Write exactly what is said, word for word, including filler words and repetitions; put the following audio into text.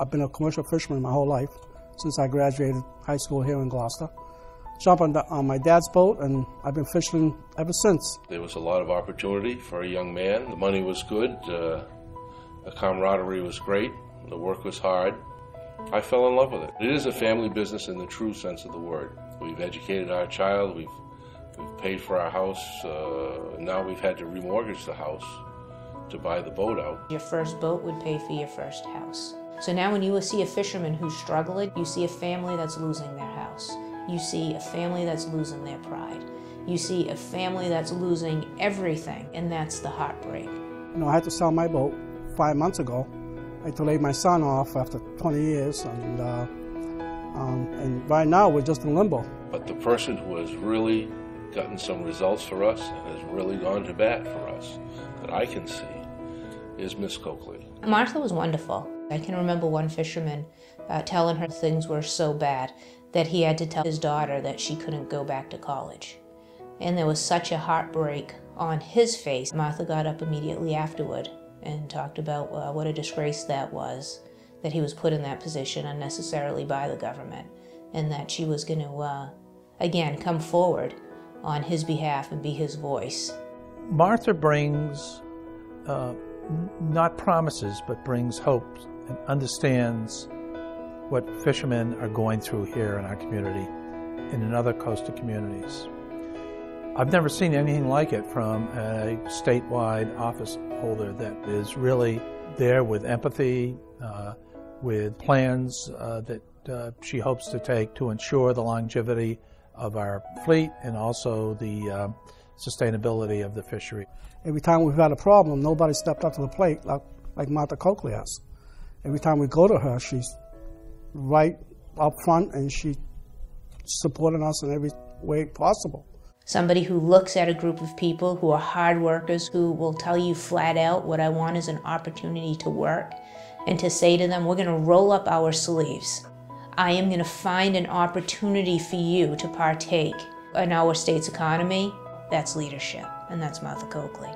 I've been a commercial fisherman my whole life since I graduated high school here in Gloucester. Jump on, the, on my dad's boat, and I've been fishing ever since. There was a lot of opportunity for a young man. The money was good, uh, the camaraderie was great, the work was hard. I fell in love with it. It is a family business in the true sense of the word. We've educated our child, we've, we've paid for our house, uh, and now we've had to remortgage the house to buy the boat out. Your first boat would pay for your first house. So now when you see a fisherman who's struggling, you see a family that's losing their house. You see a family that's losing their pride. You see a family that's losing everything, and that's the heartbreak. You know, I had to sell my boat five months ago. I had to lay my son off after twenty years, and, uh, um, and right now we're just in limbo. But the person who has really gotten some results for us and has really gone to bat for us that I can see is Miss Coakley. Martha was wonderful. I can remember one fisherman uh, telling her things were so bad that he had to tell his daughter that she couldn't go back to college. And there was such a heartbreak on his face. Martha got up immediately afterward and talked about uh, what a disgrace that was, that he was put in that position unnecessarily by the government, and that she was going to, uh, again, come forward on his behalf and be his voice. Martha brings, uh, not promises, but brings hope and understands what fishermen are going through here in our community and in other coastal communities. I've never seen anything like it from a statewide office holder that is really there with empathy, uh, with plans uh, that uh, she hopes to take to ensure the longevity of our fleet and also the uh, sustainability of the fishery. Every time we've had a problem, nobody stepped up to the plate like, like Martha Coakley has. Every time we go to her, she's right up front, and she supported us in every way possible. Somebody who looks at a group of people who are hard workers, who will tell you flat out, what I want is an opportunity to work, and to say to them, we're going to roll up our sleeves. I am going to find an opportunity for you to partake in our state's economy. That's leadership, and that's Martha Coakley.